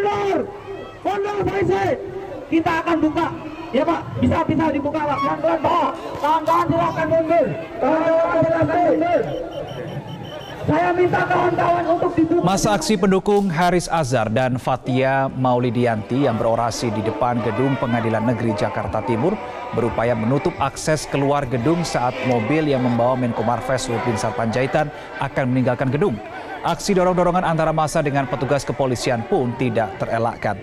mundur polisi, kita akan buka. Ya Pak, bisa dibuka Pak. Pelan-pelan Pak, kawan-kawan silakan mundur. Saya minta kawan-kawan untuk dibuka. Masa aksi pendukung Haris Azhar dan Fatia Maulidianti yang berorasi di depan gedung Pengadilan Negeri Jakarta Timur berupaya menutup akses keluar gedung saat mobil yang membawa Menko Marves Luhut Binsar Pandjaitan akan meninggalkan gedung. Aksi dorong-dorongan antara massa dengan petugas kepolisian pun tidak terelakkan.